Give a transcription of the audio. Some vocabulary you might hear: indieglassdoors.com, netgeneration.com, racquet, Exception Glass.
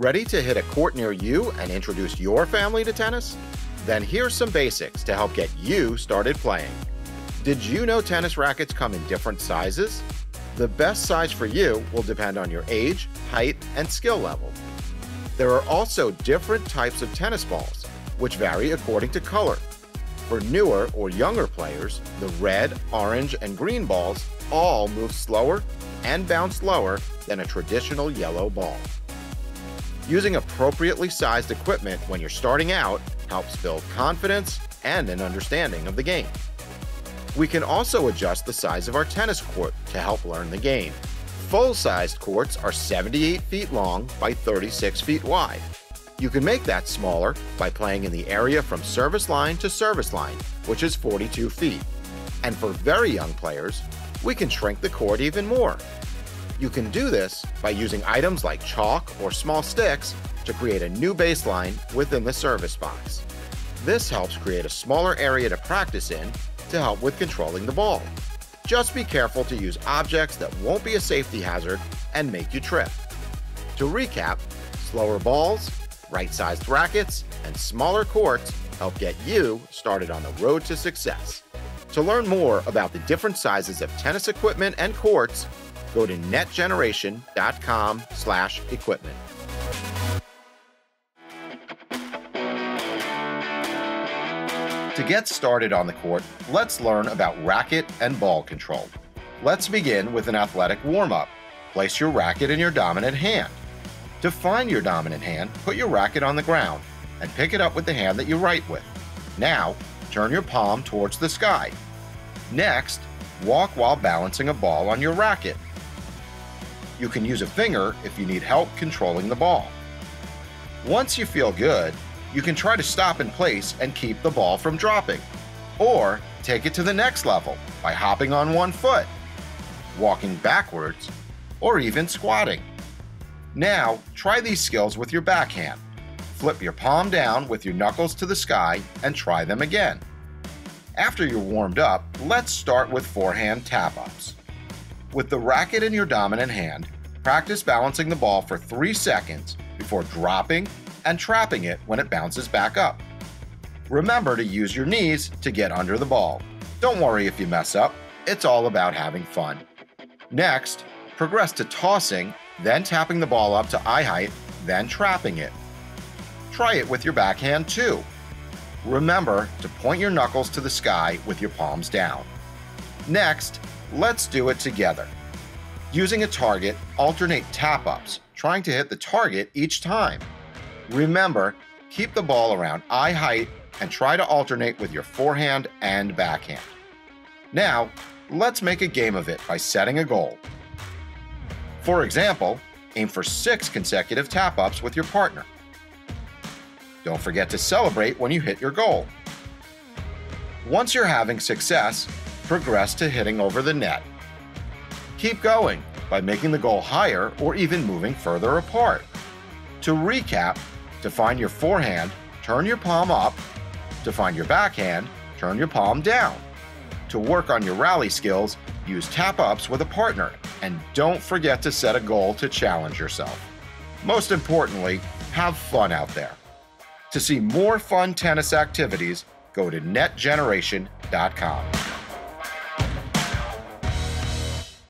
Ready to hit a court near you and introduce your family to tennis? Then here's some basics to help get you started playing. Did you know tennis rackets come in different sizes? The best size for you will depend on your age, height, and skill level. There are also different types of tennis balls, which vary according to color. For newer or younger players, the red, orange, and green balls all move slower and bounce lower than a traditional yellow ball. Using appropriately sized equipment when you're starting out helps build confidence and an understanding of the game. We can also adjust the size of our tennis court to help learn the game. Full-sized courts are 78 feet long by 36 feet wide. You can make that smaller by playing in the area from service line to service line, which is 42 feet. And for very young players, we can shrink the court even more. You can do this by using items like chalk or small sticks to create a new baseline within the service box. This helps create a smaller area to practice in to help with controlling the ball. Just be careful to use objects that won't be a safety hazard and make you trip. To recap, slower balls, right-sized rackets, and smaller courts help get you started on the road to success. To learn more about the different sizes of tennis equipment and courts, go to netgeneration.com/equipment. To get started on the court, let's learn about racket and ball control. Let's begin with an athletic warm-up. Place your racket in your dominant hand. To find your dominant hand, put your racket on the ground and pick it up with the hand that you write with. Now, turn your palm towards the sky. Next, walk while balancing a ball on your racket. You can use a finger if you need help controlling the ball. Once you feel good, you can try to stop in place and keep the ball from dropping, or take it to the next level by hopping on one foot, walking backwards, or even squatting. Now, try these skills with your backhand. Flip your palm down with your knuckles to the sky and try them again. After you're warmed up, let's start with forehand tap-ups. With the racket in your dominant hand, practice balancing the ball for 3 seconds before dropping and trapping it when it bounces back up. Remember to use your knees to get under the ball. Don't worry if you mess up, it's all about having fun. Next, progress to tossing, then tapping the ball up to eye height, then trapping it. Try it with your backhand too. Remember to point your knuckles to the sky with your palms down. Next, let's do it together. Using a target, alternate tap-ups, trying to hit the target each time. Remember, keep the ball around eye height and try to alternate with your forehand and backhand. Now, let's make a game of it by setting a goal. For example, aim for 6 consecutive tap-ups with your partner. Don't forget to celebrate when you hit your goal. Once you're having success, progress to hitting over the net. Keep going by making the goal higher or even moving further apart. To recap, to find your forehand, turn your palm up. To find your backhand, turn your palm down. To work on your rally skills, use tap-ups with a partner, and don't forget to set a goal to challenge yourself. Most importantly, have fun out there. To see more fun tennis activities, go to netgeneration.com.